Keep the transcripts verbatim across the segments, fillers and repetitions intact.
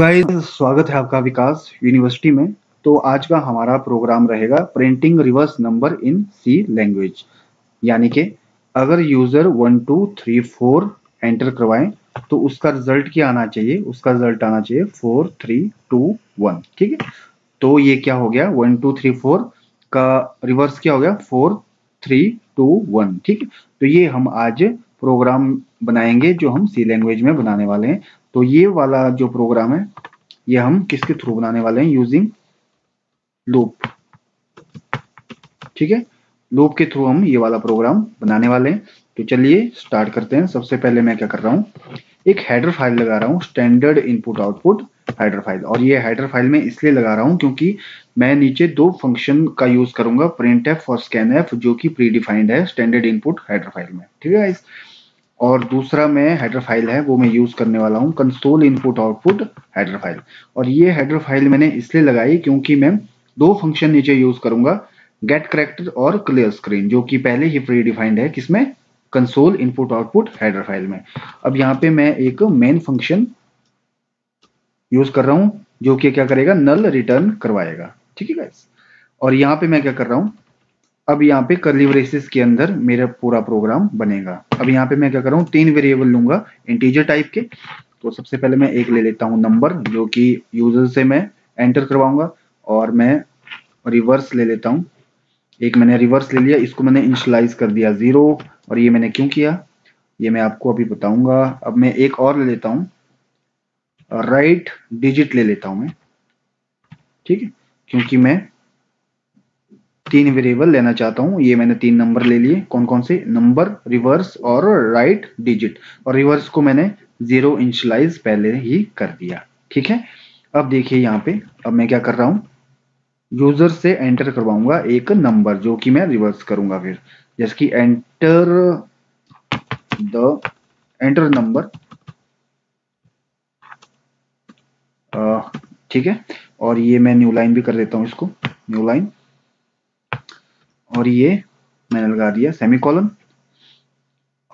Guys स्वागत है आपका विकास यूनिवर्सिटी में। तो आज का हमारा प्रोग्राम रहेगा printing reverse number in C language, यानी कि अगर user one two three four enter करवाएं तो उसका रिजल्ट क्या आना चाहिए, उसका रिजल्ट आना चाहिए फोर थ्री टू वन। ठीक है, तो ये क्या हो गया, वन टू थ्री फोर का रिवर्स क्या हो गया, फोर थ्री टू वन। ठीक है, तो ये हम आज प्रोग्राम बनाएंगे जो हम सी लैंग्वेज में बनाने वाले हैं। तो ये वाला जो प्रोग्राम है ये हम किसके थ्रू बनाने वाले हैं, यूजिंग लूप। ठीक है, लूप के थ्रू हम ये वाला प्रोग्राम बनाने वाले हैं। तो चलिए स्टार्ट करते हैं। सबसे पहले मैं क्या कर रहा हूँ, एक हेडर फाइल लगा रहा हूँ, standard input output header file. और ये हेडर फाइल में इसलिए लगा रहा हूँ क्योंकि मैं नीचे दो फंक्शन का यूज करूंगा, प्रिंटफ और स्कैनफ, जो कि प्री डिफाइंड है स्टैंडर्ड इनपुट हेडर फाइल में। ठीक है, और दूसरा मैं हेडर फाइल है वो मैं यूज करने वाला हूँ console input output header file. और ये हेडर फाइल मैंने इसलिए लगाई क्योंकि मैं दो फंक्शन नीचे यूज करूंगा, गेट करैक्टर और क्लियर स्क्रीन, जो कि पहले ही प्री डिफाइंड है किसमें, console input output header file में। अब यहाँ पे मैं एक मेन फंक्शन यूज कर रहा हूँ जो कि क्या करेगा, नल रिटर्न करवाएगा। ठीक है गाइस, और यहाँ पे मैं क्या कर रहा हूँ, अब यहाँ पे कर्ली ब्रेसेस के अंदर मेरा पूरा प्रोग्राम बनेगा। अब यहाँ पे मैं क्या कर रहा हूँ, तीन वेरिएबल लूंगा इंटीजर टाइप के। तो सबसे पहले मैं एक ले लेता हूँ नंबर, जो कि यूजर से मैं एंटर करवाऊंगा, और मैं रिवर्स ले लेता हूँ, एक मैंने रिवर्स ले लिया, इसको मैंने इनिशियलाइज कर दिया जीरो। और ये मैंने क्यों किया ये मैं आपको अभी बताऊंगा। अब मैं एक और ले लेता हूँ, राइट डिजिट ले लेता हूँ मैं। ठीक है, क्योंकि मैं तीन वेरिएबल लेना चाहता हूँ। ये मैंने तीन नंबर ले लिए, कौन कौन से, नंबर, रिवर्स और राइट डिजिट। और रिवर्स को मैंने जीरो इनिशियलाइज पहले ही कर दिया। ठीक है, अब देखिए यहाँ पे अब मैं क्या कर रहा हूँ, यूजर से एंटर करवाऊंगा एक नंबर जो कि मैं रिवर्स करूंगा। फिर जैसे कि एंटर द एंटर नंबर, ठीक है, और ये मैं न्यू लाइन भी कर देता हूँ, इसको न्यू लाइन, और ये मैंने लगा दिया सेमीकोलन।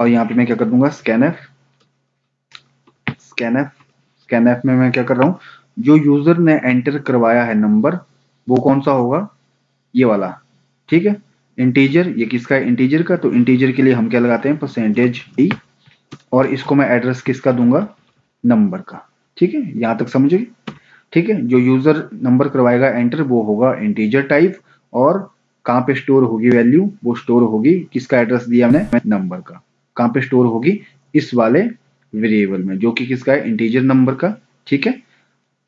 और यहाँ पे मैं क्या कर दूंगा, स्कैनफ स्कैनफ स्कैनफ में मैं क्या कर रहा हूँ, जो यूजर ने एंटर करवाया है नंबर वो कौन सा होगा, ये वाला। ठीक है, इंटीजर, ये किसका है, इंटीजर का। तो इंटीजर के लिए हम क्या लगाते हैं, परसेंटेज डी, और इसको मैं एड्रेस किसका दूंगा, नंबर का। ठीक है, यहाँ तक समझिए। ठीक है, जो यूजर नंबर करवाएगा एंटर वो होगा इंटीजर टाइप, और कहाँ पे स्टोर होगी वैल्यू, वो स्टोर होगी किसका एड्रेस दिया हमने, नंबर का। कहाँ पे स्टोर होगी, इस वाले वेरिएबल में, जो कि किसका है, इंटीजर नंबर का। ठीक है,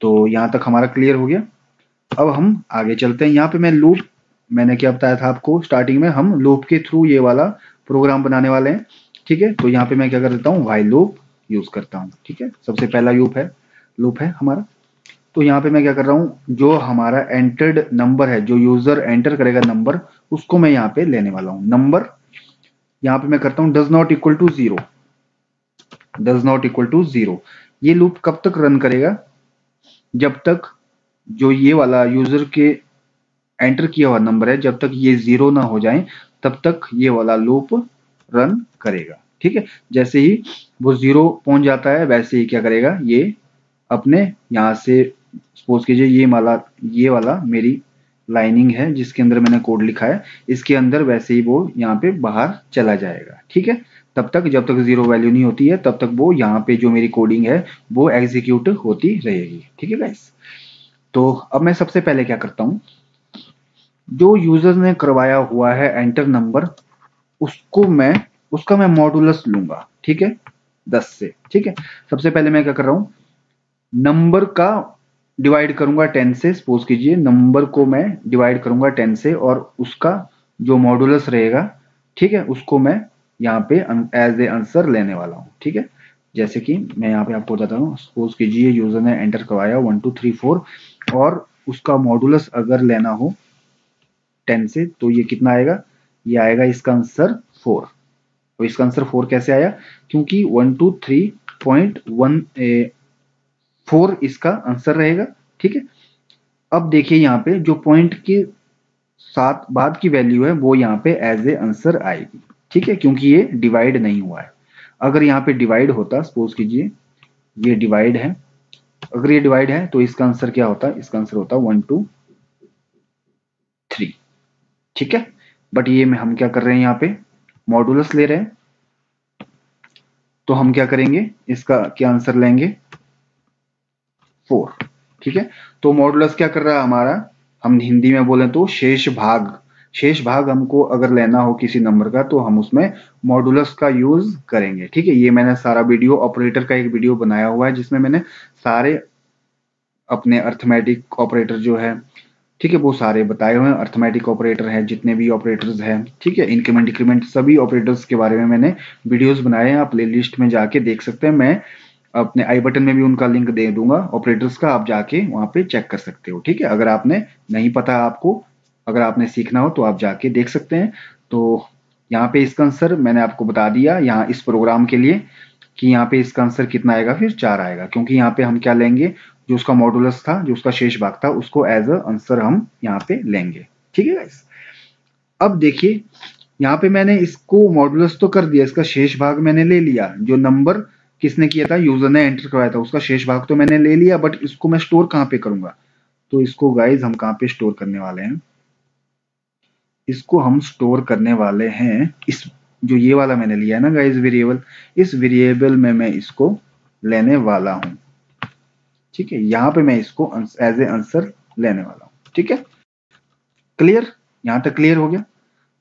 तो यहाँ तक हमारा क्लियर हो गया। अब हम आगे चलते हैं। यहाँ पे मैं लूप, मैंने क्या बताया था आपको स्टार्टिंग में, हम लूप के थ्रू ये वाला प्रोग्राम बनाने वाले हैं। ठीक है, तो यहाँ पे मैं क्या कर देता हूँ, व्हाइल लूप यूज करता हूँ। ठीक है, सबसे पहला लूप है लूप है हमारा। तो यहाँ पे मैं क्या कर रहा हूँ, जो हमारा एंटर्ड नंबर है, जो यूजर एंटर करेगा नंबर, उसको मैं यहाँ पे लेने वाला हूँ। नंबर यहाँ पे मैं करता हूँ does not equal to zero, does not equal to zero. ये लूप कब तक रन करेगा, जब तक जो ये वाला यूजर के एंटर किया हुआ नंबर है, जब तक ये जीरो ना हो जाए तब तक ये वाला लूप रन करेगा। ठीक है, जैसे ही वो जीरो पहुंच जाता है वैसे ही क्या करेगा, ये अपने यहाँ से, सपोज कीजिए ये वाला ये वाला मेरी लाइनिंग है जिसके अंदर मैंने कोड लिखा है, इसके अंदर वैसे ही वो यहाँ पे बाहर चला जाएगा। ठीक है, तब तक जब तक जीरो वैल्यू नहीं होती है तब तक वो यहाँ पे जो मेरी कोडिंग है वो एग्जीक्यूट होती रहेगी। ठीक है गाइस, तो अब मैं सबसे पहले क्या करता हूँ, जो यूजर ने करवाया हुआ है एंटर नंबर, उसको मैं उसका मैं मॉडुलस लूंगा। ठीक है, दस से। ठीक है, सबसे पहले मैं क्या कर रहा हूँ, नंबर का डिवाइड करूंगा टेन से। सपोज कीजिए नंबर को मैं डिवाइड करूंगा टेन से, और उसका जो मॉडुलस रहेगा, ठीक है, उसको मैं यहाँ पे एज ए आंसर लेने वाला हूँ। ठीक है, जैसे कि मैं यहाँ पे आपको बताता हूँ, सपोज कीजिए यूजर ने एंटर करवाया वन टू थ्री फोर, और उसका मॉडुलस अगर लेना हो टेन से तो ये कितना आएगा, ये आएगा इसका आंसर फोर। और इसका आंसर फोर कैसे आया, क्योंकि one two three point one four इसका आंसर रहेगा। ठीक है, अब देखिए यहाँ पे जो पॉइंट के साथ बाद की वैल्यू है वो यहाँ पे एज ए आंसर आएगी। ठीक है, क्योंकि ये डिवाइड नहीं हुआ है। अगर यहाँ पे डिवाइड होता, सपोज कीजिए ये डिवाइड है अगर ये डिवाइड है तो इसका आंसर क्या होता है, इसका आंसर होता है वन टू थ्री। ठीक है, बट ये में हम क्या कर रहे हैं, यहाँ पे मॉडुलस ले रहे हैं, तो हम क्या करेंगे, इसका क्या आंसर लेंगे फोर। ठीक है, तो मॉडुलस क्या कर रहा है हमारा, हम हिंदी में बोले तो शेष भाग, शेष भाग हमको अगर लेना हो किसी नंबर का तो हम उसमें मॉडुलस का यूज करेंगे। ठीक है, ये मैंने सारा वीडियो ऑपरेटर का एक वीडियो बनाया हुआ है जिसमें मैंने सारे अपने अर्थमेटिक ऑपरेटर जो है, ठीक है, वो सारे बताए हुए हैं। अर्थमेटिक ऑपरेटर है, जितने भी ऑपरेटर्स हैं, ठीक है, इंक्रीमेंट डिक्रीमेंट सभी ऑपरेटर्स के बारे में मैंने वीडियोस बनाए हैं, आप प्लेलिस्ट में जाके देख सकते हैं। मैं अपने आई बटन में भी उनका लिंक दे दूंगा ऑपरेटर्स का, आप जाके वहां पे चेक कर सकते हो। ठीक है, अगर आपने नहीं पता, आपको अगर आपने सीखना हो तो आप जाके देख सकते हैं। तो यहाँ पे इसका आंसर मैंने आपको बता दिया यहाँ इस प्रोग्राम के लिए कि यहाँ पे इसका आंसर कितना आएगा, फिर चार आएगा, क्योंकि यहाँ पे हम क्या लेंगे, जो उसका मॉडुलस था, जो उसका शेष भाग था, उसको एज अ आंसर हम यहाँ पे लेंगे। ठीक है गाइस, अब देखिए यहाँ पे मैंने इसको मॉडुलस तो कर दिया, इसका शेष भाग मैंने ले लिया, जो नंबर किसने किया था, यूजर ने एंटर करवाया था, उसका शेष भाग तो मैंने ले लिया, बट इसको मैं स्टोर कहाँ पे करूंगा, तो इसको गाइज हम कहाँ पे स्टोर करने वाले हैं, इसको हम स्टोर करने वाले हैं इस जो ये वाला मैंने लिया है ना गाइज वेरिएबल, इस वेरिएबल में मैं इसको लेने वाला हूँ। ठीक है, यहाँ पे मैं इसको एज ए आंसर लेने वाला हूँ। ठीक है, क्लियर, यहाँ तक क्लियर हो गया।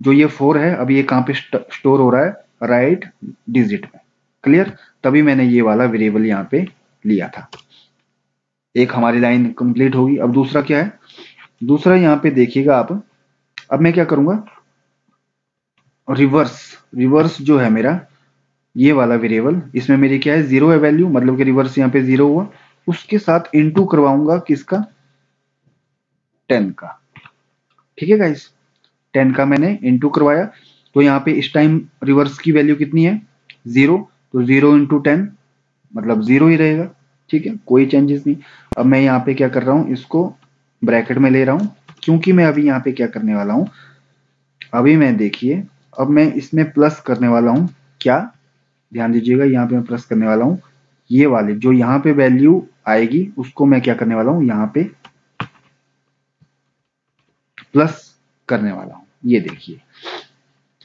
जो ये फोर है, अब ये कहाँ पे स्टोर हो रहा है, राइट डिजिट में। क्लियर, तभी मैंने ये वाला वेरिएबल यहाँ पे लिया था। एक हमारी लाइन कंप्लीट होगी। अब दूसरा क्या है, दूसरा यहाँ पे देखिएगा आप, अब मैं क्या करूंगा, रिवर्स, रिवर्स जो है मेरा ये वाला वेरिएबल, इसमें मेरी क्या है, जीरो है वैल्यू, मतलब कि रिवर्स यहाँ पे जीरो हुआ, उसके साथ इनटू करवाऊंगा किसका, टेन का। ठीक है गाइस, टेन का मैंने इनटू करवाया, तो यहाँ पे इस टाइम रिवर्स की वैल्यू कितनी है, जीरो, तो जीरो इंटू टेन मतलब जीरो ही रहेगा। ठीक है, कोई चेंजेस नहीं। अब मैं यहाँ पे क्या कर रहा हूँ, इसको ब्रैकेट में ले रहा हूँ, क्योंकि मैं अभी यहाँ पे क्या करने वाला हूँ, अभी मैं देखिए, अब मैं इसमें प्लस करने वाला हूँ, क्या ध्यान दीजिएगा, यहाँ पे मैं प्लस करने वाला हूँ, ये वाले जो यहाँ पे वैल्यू आएगी उसको मैं क्या करने वाला हूं, यहाँ पे प्लस करने वाला हूं। ये देखिए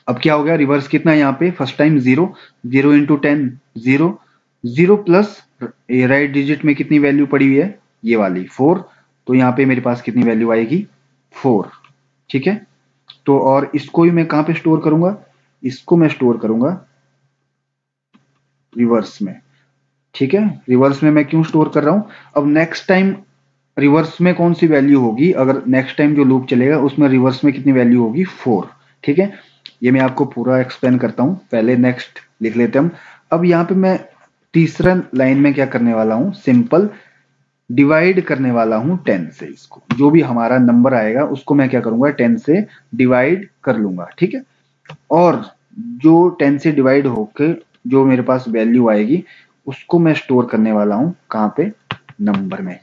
अब क्या हो गया, रिवर्स कितना है यहाँ पे, first time zero, zero into ten zero, zero plus right digit में कितनी वैल्यू पड़ी हुई है, ये वाली फोर, तो यहाँ पे मेरे पास कितनी वैल्यू आएगी, फोर। ठीक है, तो और इसको ही मैं कहां पे स्टोर करूंगा, इसको मैं स्टोर करूंगा रिवर्स में। ठीक है, रिवर्स में मैं क्यों स्टोर कर रहा हूं, अब नेक्स्ट टाइम रिवर्स में कौन सी वैल्यू होगी, अगर नेक्स्ट टाइम जो लूप चलेगा उसमें रिवर्स में कितनी वैल्यू होगी, फोर। ठीक है, ये मैं आपको पूरा एक्सप्लेन करता हूं, पहले नेक्स्ट लिख लेते हैं हम। अब यहाँ पे मैं तीसरा लाइन में क्या करने वाला हूं, सिंपल डिवाइड करने वाला हूं टेन से, इसको जो भी हमारा नंबर आएगा उसको मैं क्या करूंगा, टेन से डिवाइड कर लूंगा। ठीक है, और जो टेन से डिवाइड होकर जो मेरे पास वैल्यू आएगी उसको मैं स्टोर करने वाला हूं कहां पे, नंबर में।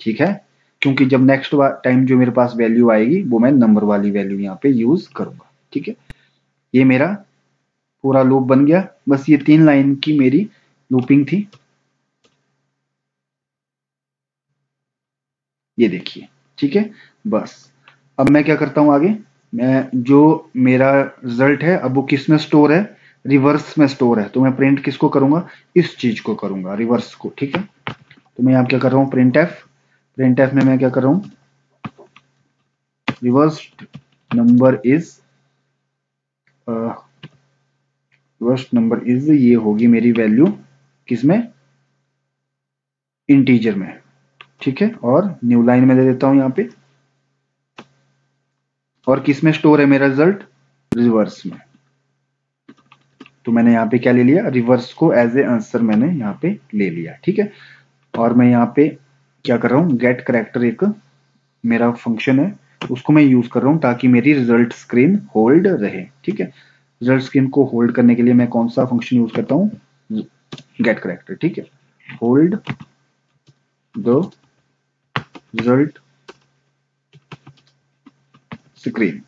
ठीक है, क्योंकि जब नेक्स्ट टाइम जो मेरे पास वैल्यू आएगी वो मैं नंबर वाली वैल्यू यहां पे यूज करूंगा। ठीक है, ये मेरा पूरा लूप बन गया। बस ये तीन लाइन की मेरी लूपिंग थी। ये देखिए, ठीक है, बस अब मैं क्या करता हूं आगे, मैं जो मेरा रिजल्ट है अब वो किसमें स्टोर है, रिवर्स में स्टोर है, तो मैं प्रिंट किसको करूंगा, इस चीज को करूंगा, रिवर्स को। ठीक है, तो मैं यहाँ क्या कर रहा हूँ, प्रिंट एफ, प्रिंट एफ में मैं क्या कर रहा हूँ, reversed number is, reversed number is, ये होगी मेरी वैल्यू किसमें, इंटीजर में। ठीक है, और न्यू लाइन में दे देता हूँ यहाँ पे, और किसमें स्टोर है मेरा रिजल्ट, रिवर्स में, तो मैंने यहाँ पे क्या ले लिया, रिवर्स को एज ए आंसर मैंने यहाँ पे ले लिया। ठीक है, और मैं यहाँ पे क्या कर रहा हूँ, गेट करैक्टर एक मेरा फंक्शन है, उसको मैं यूज कर रहा हूँ ताकि मेरी रिजल्ट स्क्रीन होल्ड रहे। ठीक है, रिजल्ट स्क्रीन को होल्ड करने के लिए मैं कौन सा फंक्शन यूज करता हूँ, गेट करैक्टर। ठीक है, होल्ड द रिजल्ट स्क्रीन,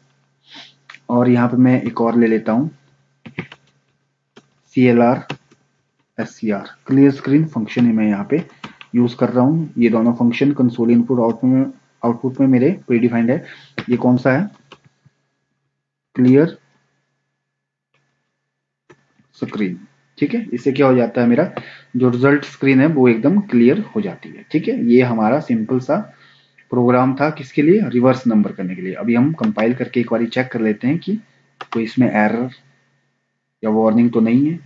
और यहाँ पे मैं एक और ले लेता हूँ, clrscr, क्लियर स्क्रीन फंक्शन ही मैं यहाँ पे यूज कर रहा हूँ। ये दोनों फंक्शन कंसोल इनपुट आउटपुट में आउटपुट में मेरे प्रीडिफाइंड है। ये कौन सा है? Clear screen. ठीक है, इससे क्या हो जाता है, मेरा जो रिजल्ट स्क्रीन है वो एकदम क्लियर हो जाती है। ठीक है, ये हमारा सिंपल सा प्रोग्राम था किसके लिए, रिवर्स नंबर करने के लिए। अभी हम कंपाइल करके एक बार चेक कर लेते हैं कि कोई इसमें एरर या वार्निंग तो नहीं है।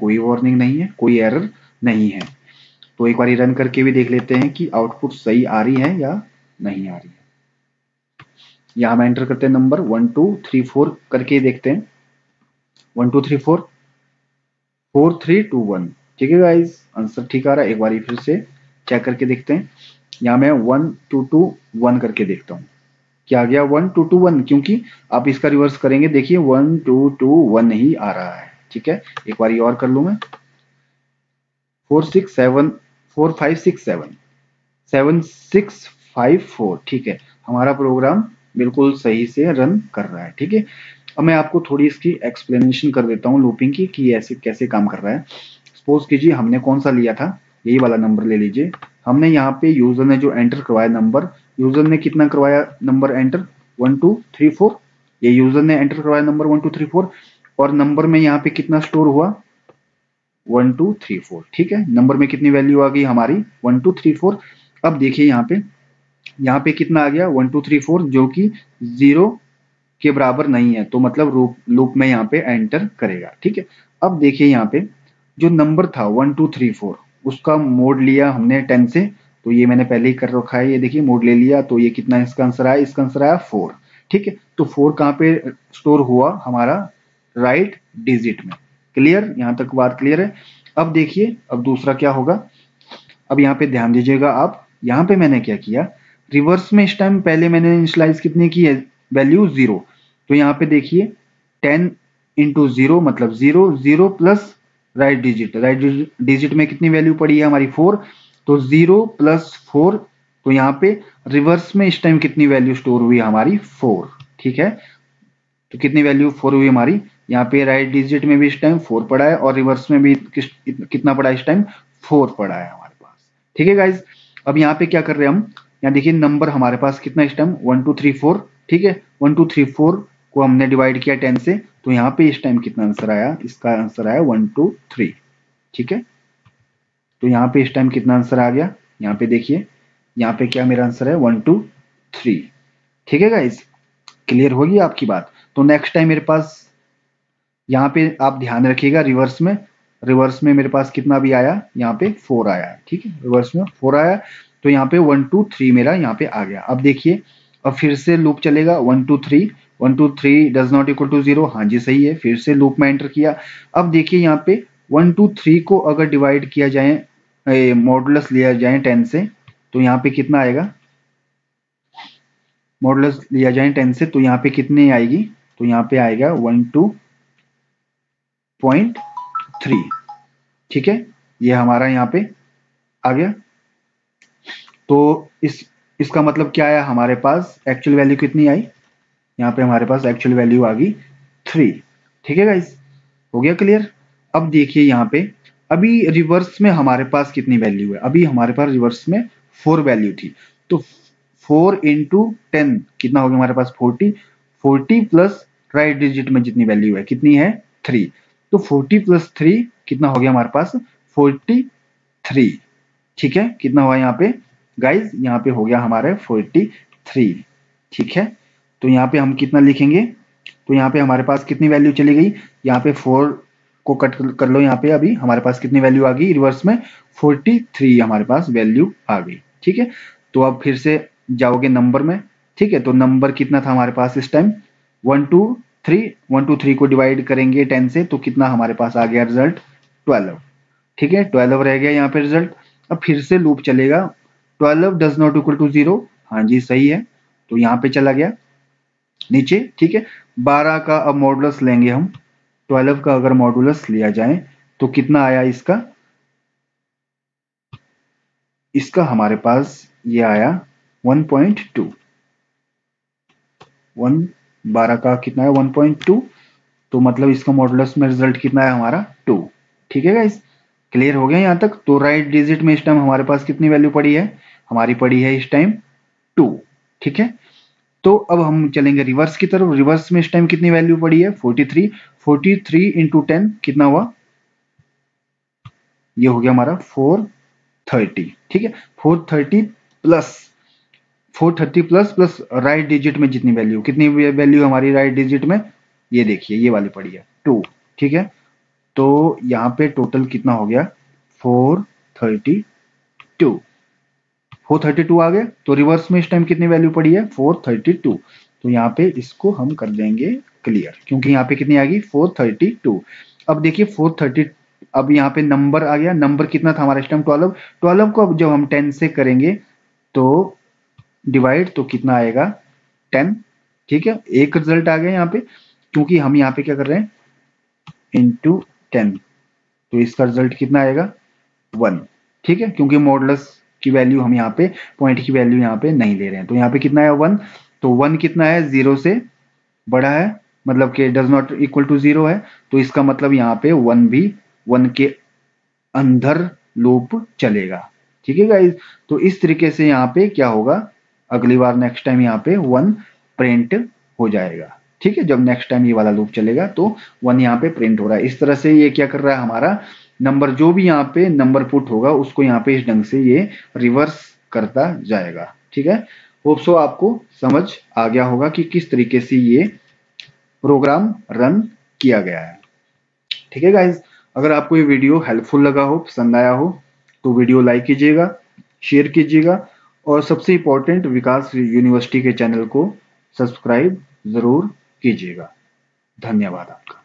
कोई वार्निंग नहीं है, कोई एरर नहीं है। तो एक बार रन करके भी देख लेते हैं कि आउटपुट सही आ रही है या नहीं आ रही है। यहाँ हम एंटर करते हैं number one two three four करके देखते हैं, one two three four four three two one. ठीक है गाइज, आंसर ठीक आ रहा है। एक बार फिर से चेक करके देखते हैं। यहाँ मैं वन टू टू वन करके देखता हूँ, क्या आ गया? वन टू टू वन, क्योंकि आप इसका रिवर्स करेंगे, देखिए वन टू टू वन ही आ रहा है। ठीक है, एक बार और कर लू मैं, four six seven four five six seven seven six five four. ठीक है, हमारा प्रोग्राम बिल्कुल सही से रन कर रहा है। ठीक है, अब मैं आपको थोड़ी इसकी एक्सप्लेनेशन कर देता हूँ लूपिंग की कि ऐसे कैसे काम कर रहा है। सपोज कीजिए हमने कौन सा लिया था, यही वाला नंबर ले लीजिए। हमने यहाँ पे यूजर ने जो एंटर करवाया नंबर, यूजर ने कितना करवाया number enter, one two three four. ये यूजर ने एंटर करवाया number one two three four, और नंबर में यहाँ पे कितना स्टोर हुआ, वन टू थ्री फोर। ठीक है, नंबर में कितनी वैल्यू आ गई हमारी, वन टू थ्री फोर। अब देखिए यहाँ पे यहाँ पे कितना आ गया, वन टू थ्री फोर, जो कि जीरो के बराबर नहीं है, तो मतलब लूप में यहाँ पे एंटर करेगा। ठीक है, अब देखिए यहाँ पे जो नंबर था वन टू थ्री फोर, उसका मोड लिया हमने टेन से, तो ये मैंने पहले ही कर रखा है। ये देखिए मोड ले लिया, तो ये कितना इसका आंसर आया, इसका आंसर आया फोर। ठीक है, तो फोर कहाँ पे स्टोर हुआ हमारा, राइट डिजिट में। क्लियर, यहाँ तक बात क्लियर है। अब देखिए अब दूसरा क्या होगा, अब यहाँ पे ध्यान दीजिएगा आप। यहाँ पे मैंने क्या किया, रिवर्स में इस टाइम पहले मैंने इनिशियलाइज कितनी की है, वैल्यू जीरो। तो यहाँ पे देखिए टेन इंटू जीरो मतलब zero, zero plus right digit, right digit में कितनी वैल्यू पड़ी है हमारी, फोर। तो जीरो प्लस फोर, तो यहाँ पे रिवर्स में इस टाइम कितनी वैल्यू स्टोर हुई हमारी, फोर। ठीक है, तो कितनी वैल्यू फोर हुई हमारी। यहाँ पे राइट डिजिट में भी इस टाइम फोर पड़ा है, और रिवर्स में भी किस, कितना पड़ा है इस टाइम, फोर पड़ा है हमारे पास। ठीक है गाइज, अब यहाँ पे क्या कर रहे हैं हम, यहाँ देखिए नंबर हमारे पास कितना इस time, one two three four. ठीक है, वन टू थ्री फोर को हमने डिवाइड किया टेन से, तो यहाँ पे इस टाइम कितना आंसर आया, इसका आंसर आया वन टू थ्री। ठीक है, तो यहाँ पे इस टाइम कितना आंसर आ गया, यहाँ पे देखिए यहाँ पे क्या मेरा आंसर है, वन टू थ्री। ठीक है गाइज, क्लियर होगी आपकी बात। तो नेक्स्ट टाइम मेरे पास यहाँ पे आप ध्यान रखिएगा, रिवर्स में रिवर्स में मेरे पास कितना भी आया, यहाँ पे फोर आया। ठीक है, रिवर्स में फोर आया, तो यहाँ पे वन टू थ्री मेरा यहाँ पे आ गया। अब देखिए अब फिर से लूप चलेगा, one two three one two three does not equal to zero, हाँ जी सही है। फिर से लूप में एंटर किया। अब देखिए यहाँ पे वन टू थ्री को अगर डिवाइड किया जाए, मॉडुलस लिया जाए टेन से, तो यहाँ पे कितना आएगा, मॉडुलस लिया जाए टेन से, तो यहाँ पे कितने आएगी, तो यहाँ पे आएगा वन टू पॉइंट थ्री। ठीक है, ये हमारा यहाँ पे आ गया। तो इस इसका मतलब क्या आया हमारे पास, एक्चुअल वैल्यू कितनी आई, यहाँ पे हमारे पास एक्चुअल वैल्यू आ गई थ्री। ठीक है गाइज, हो गया क्लियर। अब देखिए यहाँ पे अभी रिवर्स में हमारे पास कितनी वैल्यू है, अभी हमारे पास रिवर्स में फोर वैल्यू थी, तो फोर इंटू टेन कितना हो गया हमारे पास, forty. Forty plus right digit में जितनी वैल्यू है कितनी है, थ्री। तो फोर्टी प्लस थ्री कितना हो गया हमारे पास, फोर्टी थ्री। ठीक है, कितना हुआ यहाँ पे गाइज, यहाँ पे हो गया हमारे फोर्टी थ्री। ठीक है, तो यहाँ पे हम कितना लिखेंगे, तो यहाँ पे हमारे पास कितनी वैल्यू चली गई, यहाँ पे फोर को कट कर लो, यहाँ पे अभी हमारे पास कितनी वैल्यू आ गई रिवर्स में, फोर्टी थ्री हमारे पास वैल्यू आ गई। ठीक है, तो अब फिर से जाओगे नंबर में। ठीक है, तो नंबर कितना था हमारे पास इस time, one two three one two three को डिवाइड करेंगे टेन से, तो कितना हमारे पास आ गया रिजल्ट, ट्वेल्व। ठीक है, ट्वेल्व रह गया यहाँ पे रिजल्ट। अब फिर से लूप चलेगा, twelve does not equal to zero, हाँ जी सही है, तो यहाँ पे चला गया नीचे। ठीक है, बारह का अब मॉडुलस लेंगे हम, ट्वेल्व का अगर मॉडुलस लिया जाए तो कितना आया इसका, इसका हमारे पास ये आया वन पॉइंट टू। वन बारह का कितना है वन पॉइंट टू, तो मतलब इसका मॉडुलस में रिजल्ट कितना है हमारा, टू। ठीक है गाइस, क्लियर हो गया यहाँ तक। तो राइट डिजिट में इस टाइम हमारे पास कितनी वैल्यू पड़ी है, हमारी पड़ी है इस टाइम टू। ठीक है, तो अब हम चलेंगे रिवर्स की तरफ। रिवर्स में इस टाइम कितनी वैल्यू पड़ी है, forty three. Forty three into ten कितना हुआ, ये हो गया हमारा फोर थर्टी। ठीक है, four thirty plus four thirty plus plus right digit में जितनी वैल्यू, कितनी वैल्यू हमारी राइट डिजिट में, ये देखिए ये वाली पड़ी है टू। ठीक है, तो यहाँ पे टोटल कितना हो गया four thirty two. Four thirty two आ गए। तो रिवर्स में इस टाइम कितनी वैल्यू पड़ी है, फोर थर्टी टू। तो यहाँ पे इसको हम कर देंगे क्लियर, क्योंकि यहाँ पे कितनी आ गई फोर थर्टी टू। अब देखिए फोर थर्टी, अब यहाँ पे नंबर आ गया। नंबर कितना था हमारा इस टाइम ट्वेल्व। ट्वेल्व को अब जब हम टेन से करेंगे तो डिवाइड, तो कितना आएगा टेन। ठीक है, एक रिजल्ट आ गया यहाँ पे, क्योंकि हम यहाँ पे क्या कर रहे हैं इंटू टेन, तो इसका रिजल्ट कितना आएगा वन। ठीक है, क्योंकि मॉडुलस की वैल्यू हम यहाँ पे, पॉइंट की वैल्यू यहाँ पे नहीं ले रहे हैं, तो यहाँ पे कितना है वन। तो वन कितना है, जीरो से बड़ा है, मतलब कि does not equal to zero है, तो इसका मतलब यहाँ पे वन भी, वन के अंदर लूप चलेगा। ठीक है गाइस, तो इस तरीके से यहाँ पे क्या होगा, अगली बार नेक्स्ट टाइम यहाँ पे वन प्रिंट हो जाएगा। ठीक है, जब नेक्स्ट टाइम ये वाला लूप चलेगा तो वन यहाँ पे प्रिंट हो रहा है। इस तरह से ये क्या कर रहा है, हमारा नंबर जो भी यहाँ पे नंबर पुट होगा उसको यहाँ पे इस ढंग से ये रिवर्स करता जाएगा। ठीक है, होप सो आपको समझ आ गया होगा कि किस तरीके से ये प्रोग्राम रन किया गया है। ठीक है गाइज, अगर आपको ये वीडियो हेल्पफुल लगा हो, पसंद आया हो, तो वीडियो लाइक कीजिएगा, शेयर कीजिएगा, और सबसे इम्पोर्टेंट विकास यूनिवर्सिटी के चैनल को सब्सक्राइब जरूर कीजिएगा। धन्यवाद आपका।